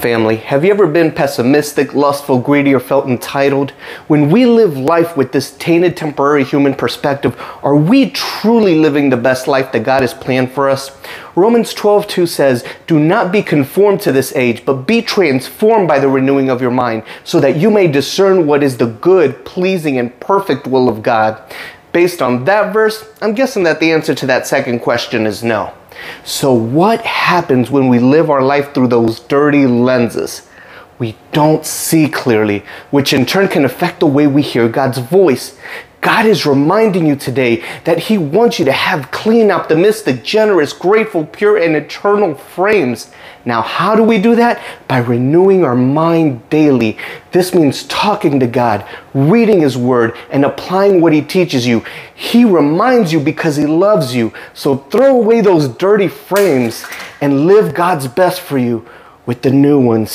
family, have you ever been pessimistic, lustful, greedy, or felt entitled? When we live life with this tainted, temporary human perspective, are we truly living the best life that God has planned for us? Romans 12:2 says, "Do not be conformed to this age, but be transformed by the renewing of your mind, so that you may discern what is the good, pleasing, and perfect will of God." Based on that verse, I'm guessing that the answer to that second question is no. So what happens when we live our life through those dirty lenses? We don't see clearly, which in turn can affect the way we hear God's voice. God is reminding you today that He wants you to have clean, optimistic, generous, grateful, pure, and eternal frames. Now, how do we do that? By renewing our mind daily. This means talking to God, reading His Word, and applying what He teaches you. He reminds you because He loves you. So throw away those dirty frames and live God's best for you with the new ones.